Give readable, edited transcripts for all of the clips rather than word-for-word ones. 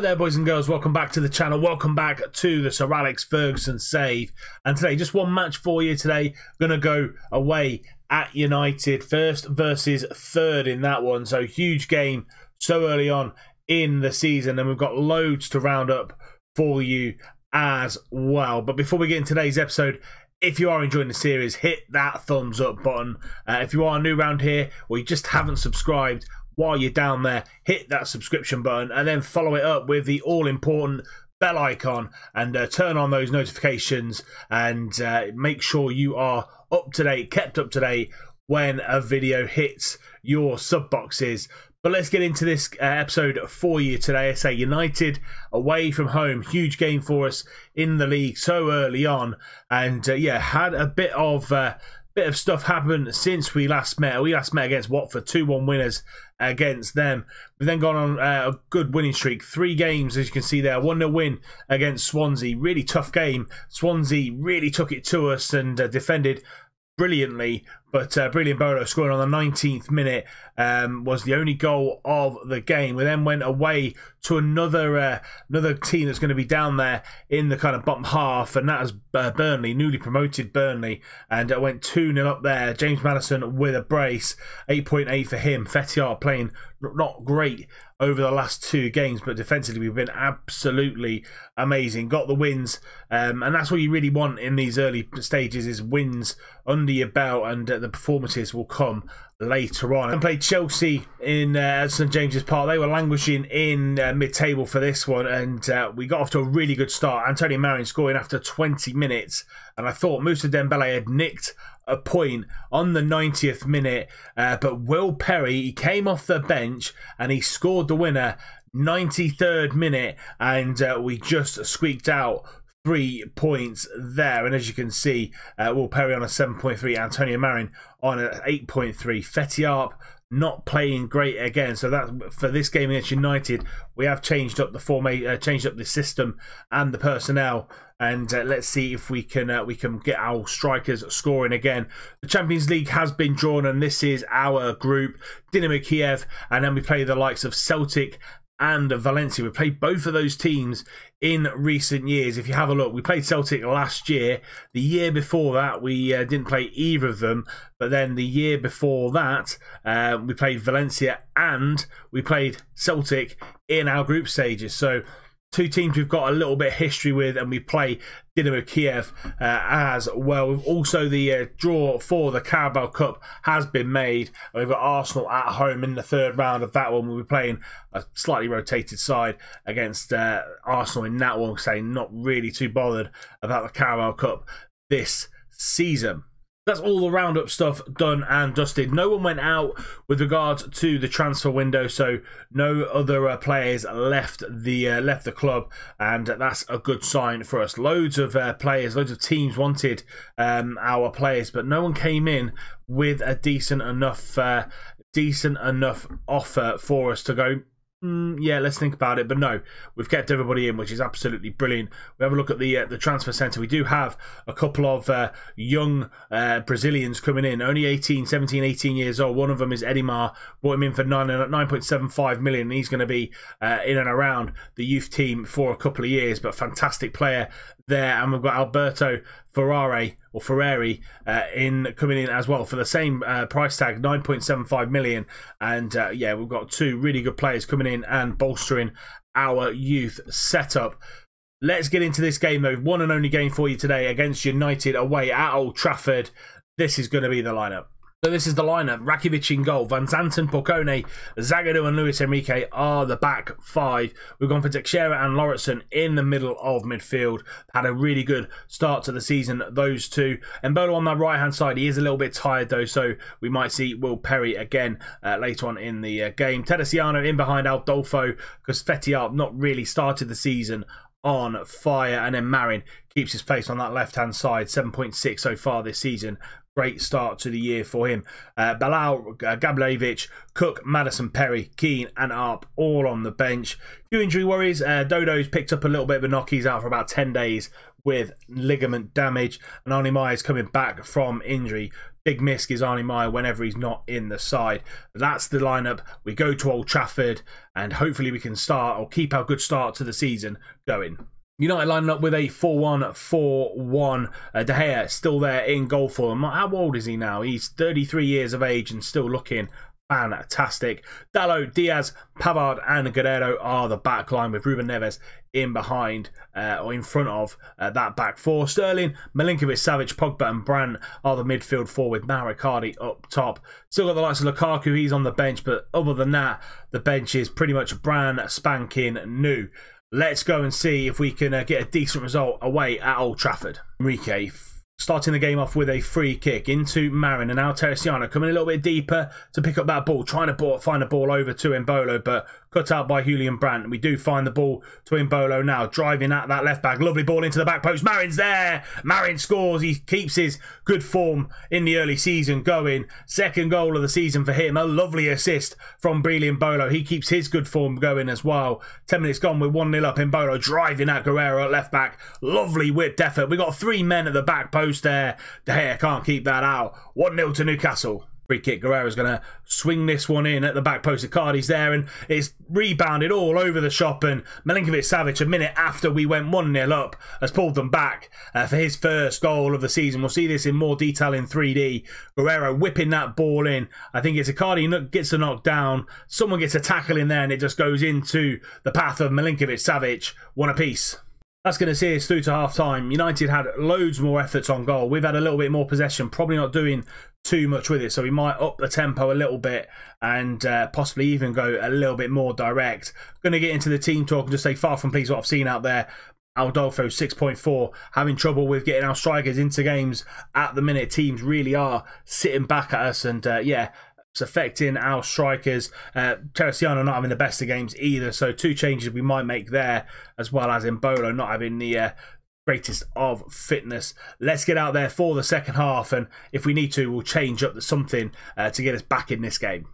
Hello there, boys and girls. Welcome back to the channel. Welcome back to the Sir Alex Ferguson Save. And today, just one match for you today. Going to go away at United. First versus third in that one. So huge game so early on in the season. And we've got loads to round up for you as well. But before we get into today's episode, if you are enjoying the series, hit that thumbs up button. If you are new around here or you just haven't subscribed, while you're down there, hit that subscription button and then follow it up with the all-important bell icon and turn on those notifications and make sure you are up to date, kept up to date when a video hits your sub boxes. But let's get into this episode for you today. I say United away from home, huge game for us in the league so early on, and yeah, had a bit of stuff happened since we last met. We last met against Watford, 2-1 winners against them. We've then gone on a good winning streak. 3 games, as you can see there. 1-0 win against Swansea. Really tough game. Swansea really took it to us and defended brilliantly. But brilliant Bolo scoring on the 19th minute was the only goal of the game. We then went away to another team that's going to be down there in the kind of bottom half, and that is Burnley, newly promoted Burnley, and went 2-0 up there. James Maddison with a brace, 8.8 for him. Fethiar playing not great over the last 2 games, but defensively we've been absolutely amazing. Got the wins, and that's what you really want in these early stages is wins under your belt, and the performances will come later on. And played Chelsea in St James's Park. They were languishing in mid-table for this one, and we got off to a really good start. Antonio Marin scoring after 20 minutes, and I thought Moussa Dembélé had nicked a point on the 90th minute, but Will Perry, he came off the bench and he scored the winner 93rd minute, and we just squeaked out 3 points there. And as you can see, Will Perry on a 7.3, Antonio Marin on an 8.3. Fetty Arp not playing great again. So that for this game against United, we have changed up the changed up the system and the personnel, and let's see if we can get our strikers scoring again. The Champions League has been drawn, and this is our group: Dinamo Kiev, and then we play the likes of Celtic and Valencia. We played both of those teams in recent years. If you have a look, we played Celtic last year. The year before that, we didn't play either of them. But then the year before that, we played Valencia and we played Celtic in our group stages. So two teams we've got a little bit of history with, and we play Dinamo Kiev as well. Also, the draw for the Carabao Cup has been made. We've got Arsenal at home in the 3rd round of that one. We'll be playing a slightly rotated side against Arsenal in that one, saying not really too bothered about the Carabao Cup this season. That's all the roundup stuff done and dusted. No one went out with regards to the transfer window, so no other players left the club, and that's a good sign for us. Loads of players, loads of teams wanted our players, but no one came in with a decent enough offer for us to go, yeah, let's think about it. But no, we've kept everybody in, which is absolutely brilliant. We have a look at the transfer centre. We do have a couple of young Brazilians coming in, only 17, 18 years old. One of them is Edimar. Brought him in for 9.75 million. He's going to be in and around the youth team for a couple of years, but fantastic player there. And we've got Alberto Ferrari or Ferrari coming in as well for the same price tag, 9.75 million. And yeah, we've got 2 really good players coming in and bolstering our youth setup. Let's get into this game though. One and only game for you today against United away at Old Trafford. This is going to be the lineup. So this is the lineup. Rakievich in goal. Van Zanten, Porcone, Zagadou and Luis Enrique are the back 5. We've gone for Teixeira and Lauritson in the middle of midfield. Had a really good start to the season, those 2. And Bolo on that right-hand side, he is a little bit tired though, so we might see Will Perry again later on in the game. Tedesiano in behind Aldolfo because Fethiar not really started the season on fire. And then Marin keeps his place on that left-hand side, 7.6 so far this season. Great start to the year for him. Balao, Gablevich, Cook, Madison, Perry, Keane and Arp all on the bench. Few injury worries. Dodo's picked up a little bit of a knock. He's out for about 10 days with ligament damage, and Arnie Meyer is coming back from injury. Big miss is Arnie Meyer whenever he's not in the side. That's the lineup. We go to Old Trafford, and hopefully we can start or keep our good start to the season going. United lining up with a 4-1-4-1. De Gea still there in goal form. How old is he now? He's 33 years of age and still looking fantastic. Dalot, Diaz, Pavard and Guerrero are the back line, with Ruben Neves in behind or in front of that back four. Sterling, Milinković-Savić, Pogba and Brand are the midfield four, with Maricardi up top. Still got the likes of Lukaku, he's on the bench, but other than that, the bench is pretty much brand spanking new. Let's go and see if we can get a decent result away at Old Trafford. Enrique starting the game off with a free kick into Marin, and now Tedesiano coming a little bit deeper to pick up that ball, trying to find a ball over to Mbolo, but cut out by Julian Brandt. We do find the ball to Mbolo now, driving at that left back. Lovely ball into the back post. Marin's there. Marin scores. He keeps his good form in the early season going. Second goal of the season for him. A lovely assist from Breely Mbolo. He keeps his good form going as well. 10 minutes gone. We're 1-0 up. Mbolo driving at Guerrero at left back. Lovely whipped effort. We got three men at the back post there. De Gea can't keep that out. 1-0 to Newcastle. Free kick. Guerrero's going to swing this one in at the back post. Icardi's there, and it's rebounded all over the shop, and Milinković-Savić, a minute after we went 1-0 up, has pulled them back for his first goal of the season. We'll see this in more detail in 3D. Guerrero whipping that ball in. I think it's Icardi gets the knock down. Someone gets a tackle in there, and it just goes into the path of Milinković-Savić. One apiece. That's going to see us through to half-time. United had loads more efforts on goal. We've had a little bit more possession, probably not doing too much with it, so we might up the tempo a little bit and possibly even go a little bit more direct. Going to get into the team talk and just say far from pleased what I've seen out there. Aldolfo 6.4, having trouble with getting our strikers into games at the minute. Teams really are sitting back at us, and yeah, it's affecting our strikers. Tedesiano not having the best of games either, so two changes we might make there, as well as Mbolo not having the greatest of fitness. Let's get out there for the second half, and if we need to, we'll change up something to get us back in this game.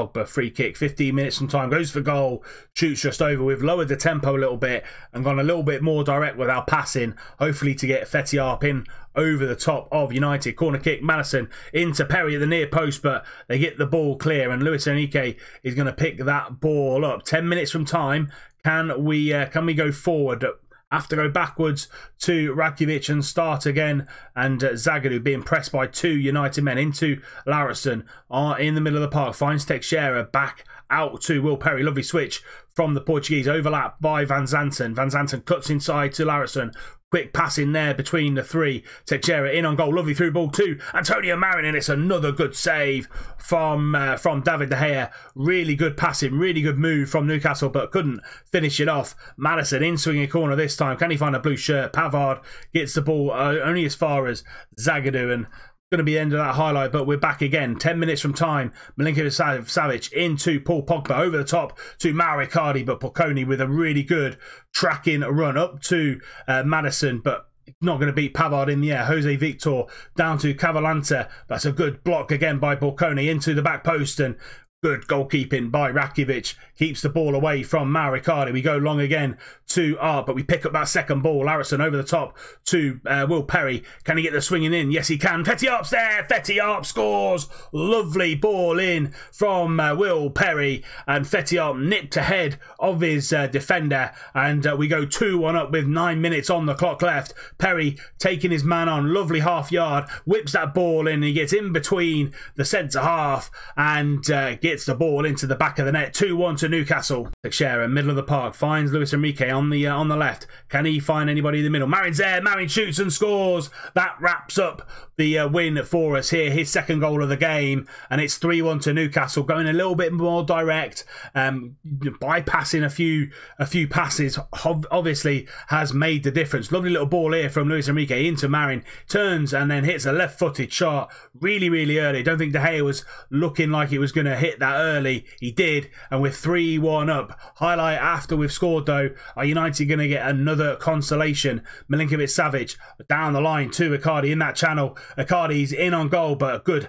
Pogba free kick, 15 minutes from time, goes for goal, shoots just over. We've lowered the tempo a little bit and gone a little bit more direct with our passing, hopefully to get Fethiar in over the top of United. Corner kick, Madison into Perry at the near post, but they get the ball clear, and Luis Enrique is going to pick that ball up. 10 minutes from time, can we go forward? Have to go backwards to Rakievich and start again, and Zagadou being pressed by two United men into Lauritson in the middle of the park, finds Teixeira, back out to Will Perry. Lovely switch from the Portuguese, overlap by Van Zanten. Van Zanten cuts inside to Lauritson. Quick pass in there between the three. Teixeira in on goal. Lovely through ball to Antonio Marin, and it's another good save from David De Gea. Really good passing, really good move from Newcastle, but couldn't finish it off. Madison in swinging corner this time. Can he find a blue shirt? Pavard gets the ball only as far as Zagadou, and going to be the end of that highlight, but we're back again. 10 minutes from time, Milinković-Savić into Paul Pogba, over the top to Maricardi, but Polconi with a really good tracking run up to Madison, but not going to beat Pavard in the air. Jose Victor down to Cavalanta. That's a good block again by Polconi into the back post, and good goalkeeping by Rakievich. Keeps the ball away from Maricardi. We go long again to Arp, but we pick up that second ball. Lauritsen over the top to Will Perry. Can he get the swinging in? Yes, he can. Fethiar's there. Fethiar scores. Lovely ball in from Will Perry. And Fethiar nipped ahead of his defender. And we go 2-1 up with 9 minutes on the clock left. Perry taking his man on. Lovely half yard. Whips that ball in. And he gets in between the centre half and gets the ball into the back of the net. 2-1 to Newcastle. Teixeira, middle of the park, finds Luis Enrique on the left. Can he find anybody in the middle? Marin's there. Marin shoots and scores. That wraps up the win for us here. His second goal of the game, and it's 3-1 to Newcastle. Going a little bit more direct, bypassing a few passes. Obviously, has made the difference. Lovely little ball here from Luis Enrique into Marin. Turns and then hits a left-footed shot really, really early. Don't think De Gea was looking like he was going to hit that early. He did, and we're 3-1 up. Highlight after we've scored though. Are United going to get another consolation? Milinković-Savić down the line to Icardi in that channel. Icardi's in on goal, but a good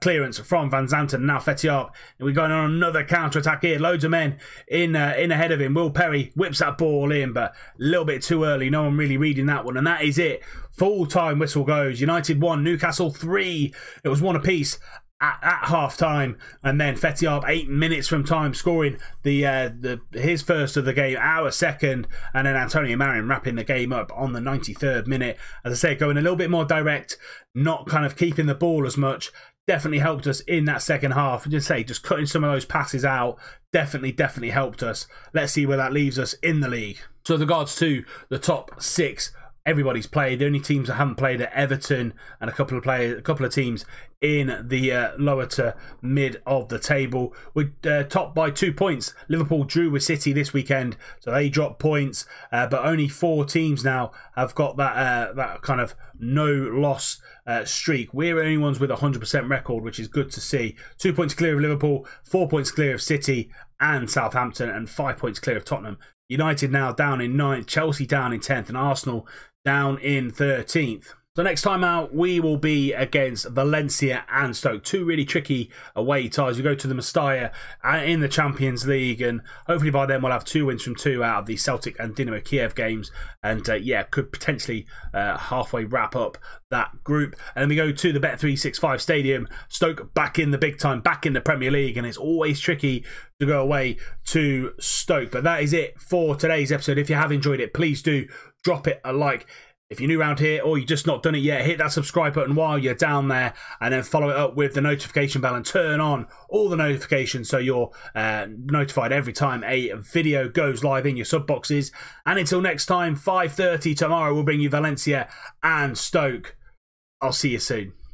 clearance from Van Zanten. Now Fethiar, we're going on another counter-attack here. Loads of men in ahead of him. Will Perry whips that ball in, but a little bit too early. No one really reading that one. And that is it. Full-time whistle goes. United 1, Newcastle 3. It was one apiece at half time, and then Fethiar 8 minutes from time scoring his first of the game, our second, and then Antonio Marin wrapping the game up on the 93rd minute. As I said, going a little bit more direct, not kind of keeping the ball as much, definitely helped us in that second half. Just cutting some of those passes out definitely helped us. Let's see where that leaves us in the league. So with regards to the top six, everybody's played. The only teams that haven't played are Everton and a couple of teams in the lower to mid of the table. We're topped by 2 points. Liverpool drew with City this weekend, so they dropped points. But only 4 teams now have got that that kind of no loss streak. We're only ones with a 100% record, which is good to see. 2 points clear of Liverpool, 4 points clear of City and Southampton, and 5 points clear of Tottenham. United now down in 9th, Chelsea down in 10th, and Arsenal down in 13th. So next time out, we will be against Valencia and Stoke. 2 really tricky away ties. We go to the Mestalla in the Champions League, and hopefully by then we'll have 2 wins from 2 out of the Celtic and Dinamo Kiev games. And yeah, could potentially halfway wrap up that group. And then we go to the Bet365 Stadium. Stoke back in the big time, back in the Premier League, and it's always tricky to go away to Stoke. But that is it for today's episode. If you have enjoyed it, please do drop it a like. If you're new around here or you've just not done it yet, hit that subscribe button while you're down there, and then follow it up with the notification bell and turn on all the notifications so you're notified every time a video goes live in your sub boxes. And until next time, 5:30 tomorrow, we'll bring you Valencia and Stoke. I'll see you soon.